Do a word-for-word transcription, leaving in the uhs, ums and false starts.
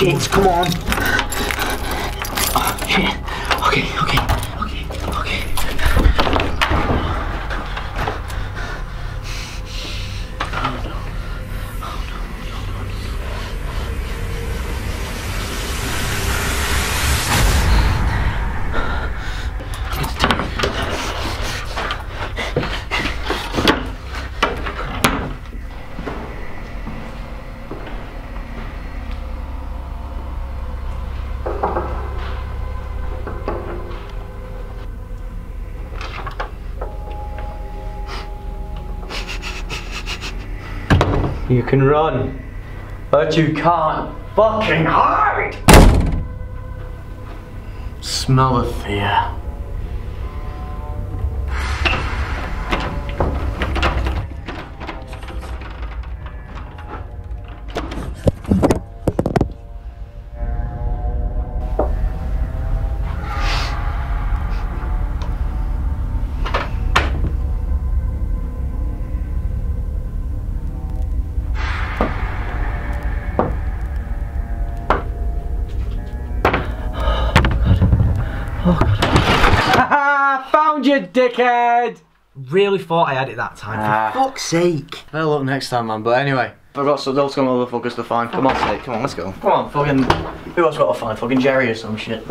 shit, come on. Oh, shit. Okay, okay, okay, okay. Oh no. Oh no, hold on. I'm gonna You can run, but you can't fucking hide! Smell of fear. Found you, dickhead! Really thought I had it that time, ah, for fuck's sake. Better look next time, man, but anyway. I've got some those motherfuckers to find. Come on, mate, come on, let's go. Come on, fucking... Who else got to find? Fucking Jerry or some shit.